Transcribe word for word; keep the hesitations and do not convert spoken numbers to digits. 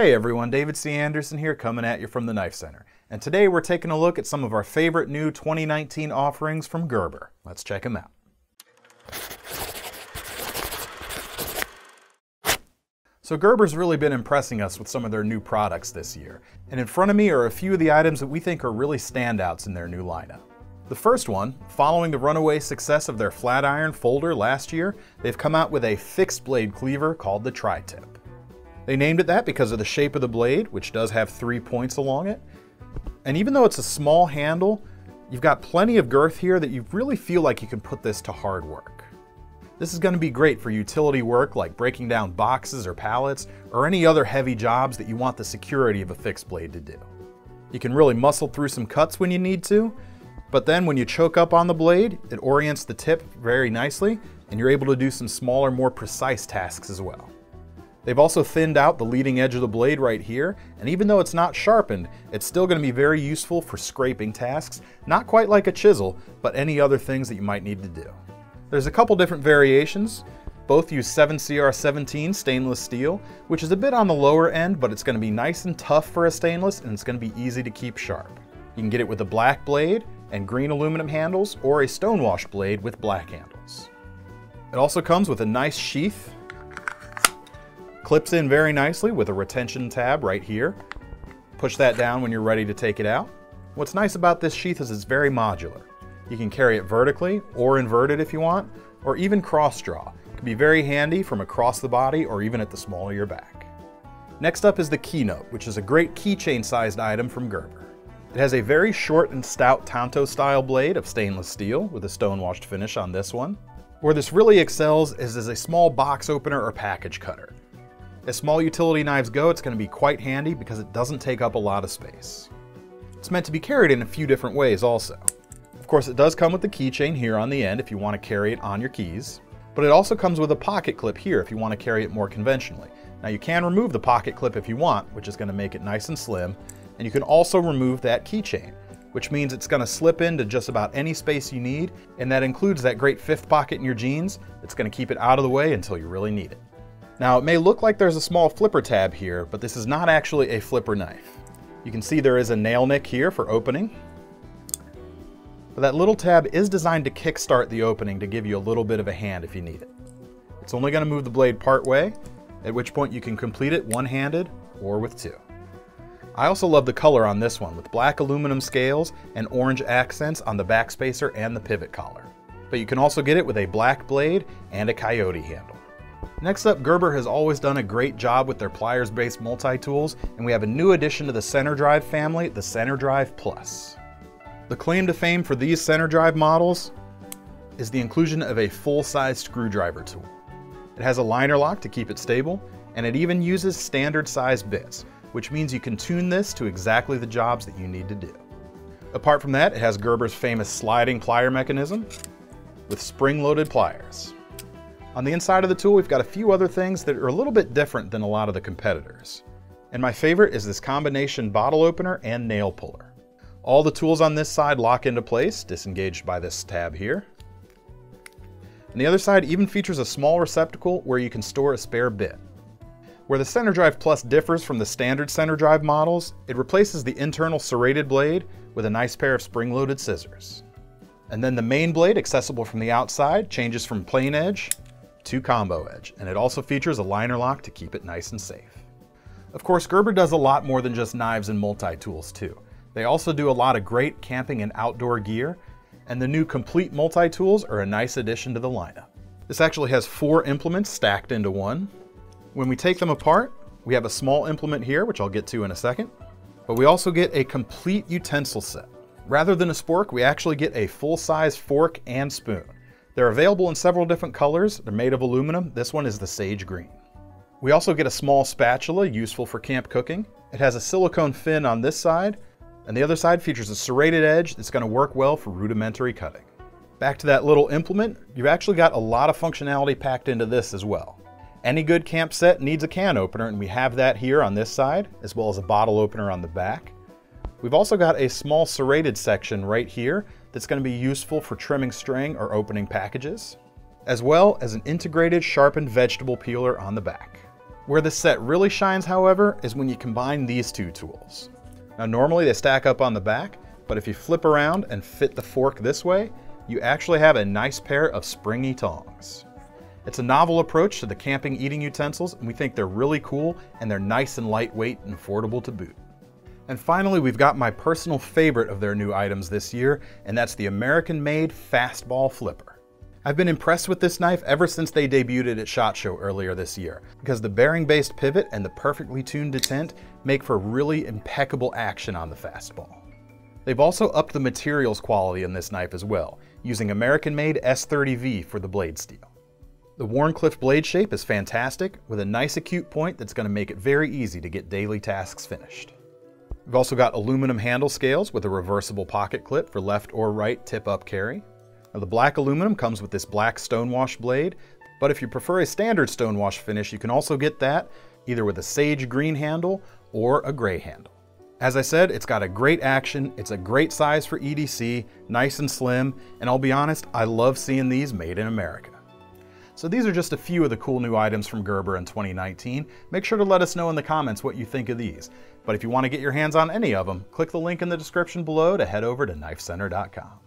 Hey everyone, David C. Anderson here, coming at you from the Knife Center. And today we're taking a look at some of our favorite new twenty nineteen offerings from Gerber. Let's check them out. So Gerber's really been impressing us with some of their new products this year. And in front of me are a few of the items that we think are really standouts in their new lineup. The first one, following the runaway success of their Flatiron Folder last year, they've come out with a fixed blade cleaver called the Tri-Tip. They named it that because of the shape of the blade, which does have three points along it. And even though it's a small handle, you've got plenty of girth here that you really feel like you can put this to hard work. This is going to be great for utility work like breaking down boxes or pallets or any other heavy jobs that you want the security of a fixed blade to do. You can really muscle through some cuts when you need to, but then when you choke up on the blade, it orients the tip very nicely and you're able to do some smaller, more precise tasks as well. They've also thinned out the leading edge of the blade right here, and even though it's not sharpened, it's still going to be very useful for scraping tasks, not quite like a chisel, but any other things that you might need to do. There's a couple different variations. Both use seven C R seventeen stainless steel, which is a bit on the lower end, but it's going to be nice and tough for a stainless, and it's going to be easy to keep sharp. You can get it with a black blade and green aluminum handles, or a stonewash blade with black handles. It also comes with a nice sheath. Clips in very nicely with a retention tab right here. Push that down when you're ready to take it out. What's nice about this sheath is it's very modular. You can carry it vertically or inverted if you want, or even cross draw. It can be very handy from across the body or even at the small of your back. Next up is the Keynote, which is a great keychain sized item from Gerber. It has a very short and stout tanto style blade of stainless steel with a stone washed finish on this one. Where this really excels is as a small box opener or package cutter. As small utility knives go, it's going to be quite handy because it doesn't take up a lot of space. It's meant to be carried in a few different ways also. Of course, it does come with the keychain here on the end if you want to carry it on your keys, but it also comes with a pocket clip here if you want to carry it more conventionally. Now you can remove the pocket clip if you want, which is going to make it nice and slim, and you can also remove that keychain, which means it's going to slip into just about any space you need, and that includes that great fifth pocket in your jeans. It's going to keep it out of the way until you really need it. Now, it may look like there's a small flipper tab here, but this is not actually a flipper knife. You can see there is a nail nick here for opening. But that little tab is designed to kickstart the opening to give you a little bit of a hand if you need it. It's only going to move the blade part way, at which point you can complete it one-handed or with two. I also love the color on this one, with black aluminum scales and orange accents on the back spacer and the pivot collar. But you can also get it with a black blade and a coyote handle. Next up, Gerber has always done a great job with their pliers-based multi-tools, and we have a new addition to the Center Drive family, the Center Drive Plus. The claim to fame for these Center Drive models is the inclusion of a full-size screwdriver tool. It has a liner lock to keep it stable, and it even uses standard-sized bits, which means you can tune this to exactly the jobs that you need to do. Apart from that, it has Gerber's famous sliding plier mechanism with spring-loaded pliers. On the inside of the tool, we've got a few other things that are a little bit different than a lot of the competitors. And my favorite is this combination bottle opener and nail puller. All the tools on this side lock into place, disengaged by this tab here. And the other side even features a small receptacle where you can store a spare bit. Where the Center Drive Plus differs from the standard Center Drive models, it replaces the internal serrated blade with a nice pair of spring-loaded scissors. And then the main blade, accessible from the outside, changes from plain edge to combo edge, and it also features a liner lock to keep it nice and safe. Of course, Gerber does a lot more than just knives and multi-tools too. They also do a lot of great camping and outdoor gear, and the new complete multi-tools are a nice addition to the lineup. This actually has four implements stacked into one. When we take them apart, we have a small implement here, which I'll get to in a second, but we also get a complete utensil set. Rather than a spork, we actually get a full-size fork and spoon. They're available in several different colors. They're made of aluminum. This one is the sage green. We also get a small spatula, useful for camp cooking. It has a silicone fin on this side, and the other side features a serrated edge that's going to work well for rudimentary cutting. Back to that little implement, you've actually got a lot of functionality packed into this as well. Any good camp set needs a can opener, and we have that here on this side, as well as a bottle opener on the back. We've also got a small serrated section right here that's going to be useful for trimming string or opening packages, as well as an integrated sharpened vegetable peeler on the back. Where this set really shines, however, is when you combine these two tools. Now normally they stack up on the back, but if you flip around and fit the fork this way, you actually have a nice pair of springy tongs. It's a novel approach to the camping eating utensils, and we think they're really cool, and they're nice and lightweight and affordable to boot. And finally, we've got my personal favorite of their new items this year, and that's the American-made Fastball Flipper. I've been impressed with this knife ever since they debuted it at SHOT Show earlier this year, because the bearing-based pivot and the perfectly tuned detent make for really impeccable action on the Fastball. They've also upped the materials quality in this knife as well, using American-made S thirty V for the blade steel. The Wharncliffe blade shape is fantastic, with a nice acute point that's going to make it very easy to get daily tasks finished. We've also got aluminum handle scales with a reversible pocket clip for left or right tip-up carry. Now the black aluminum comes with this black stonewash blade, but if you prefer a standard stonewash finish, you can also get that either with a sage green handle or a gray handle. As I said, it's got a great action, it's a great size for E D C, nice and slim, and I'll be honest, I love seeing these made in America. So these are just a few of the cool new items from Gerber in twenty nineteen. Make sure to let us know in the comments what you think of these. But if you want to get your hands on any of them, click the link in the description below to head over to Knife Center dot com.